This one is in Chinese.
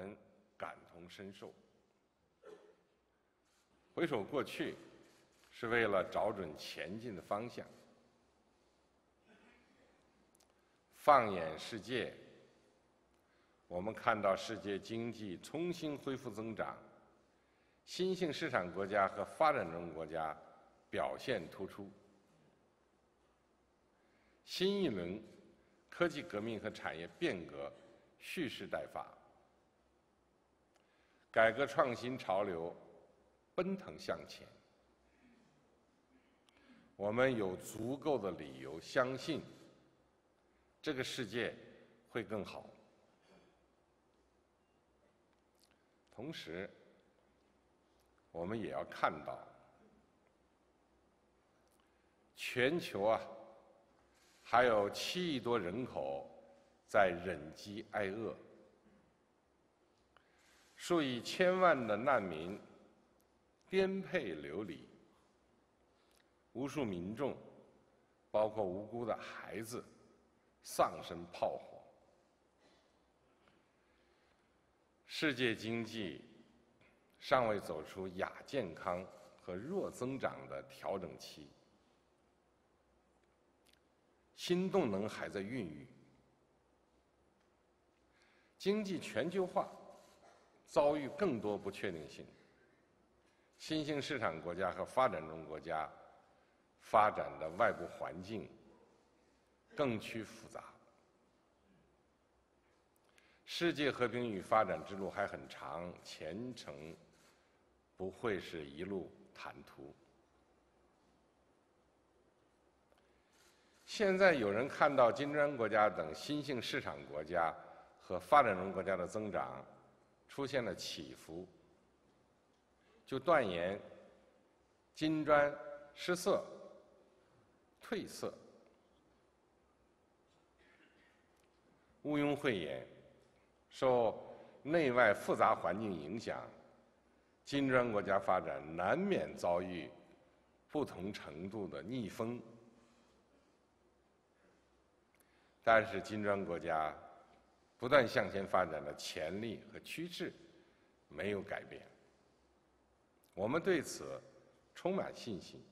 们感同身受。回首过去，是为了找准前进的方向。放眼世界，我们看到世界经济重新恢复增长，新兴市场国家和发展中国家表现突出。新一轮科技革命和产业变革蓄势待发，改革创新潮流奔腾向前。我们有足够的理由相信，这个世界会更好。同时，我们也要看到，全球还有7亿多人口在忍饥挨饿，数以千万的难民颠沛流离，无数民众，包括无辜的孩子，丧身炮火。世界经济尚未走出亚健康和弱增长的调整期，新动能还在孕育，经济全球化遭遇更多不确定性，新兴市场国家和发展中国家发展的外部环境更趋复杂，世界和平与发展之路还很长，前程不会是一路坦途。现在有人看到金砖国家等新兴市场国家和发展中国家的增长出现了起伏，就断言金砖失色、褪色。毋庸讳言，受内外复杂环境影响，金砖国家发展难免遭遇不同程度的逆风。但是金砖国家不断向前发展的潜力和趋势没有改变，我们对此充满信心。